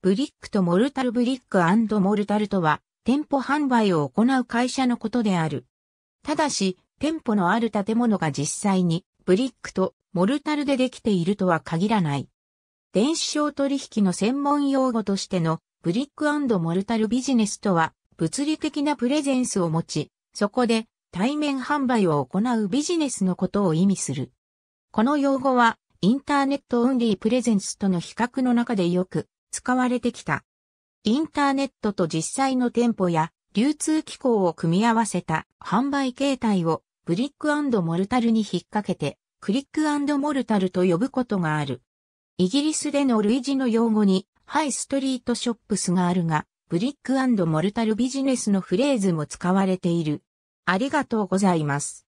ブリックとモルタルブリック&モルタルとは、店舗販売を行う会社のことである。ただし、店舗のある建物が実際に、ブリックとモルタルでできているとは限らない。電子商取引の専門用語としての、ブリック&モルタルビジネスとは、物理的なプレゼンスを持ち、そこで対面販売を行うビジネスのことを意味する。この用語は、インターネットオンリープレゼンスとの比較の中でよく、使われてきた。インターネットと実際の店舗や流通機構を組み合わせた販売形態をブリック&モルタルに引っ掛けてクリック&モルタルと呼ぶことがある。イギリスでの類似の用語にハイストリートショップスがあるが、ブリック&モルタルビジネスのフレーズも使われている。ありがとうございます。